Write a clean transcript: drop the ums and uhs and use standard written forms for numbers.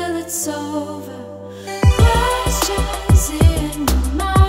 till it's over. Questions in my mind.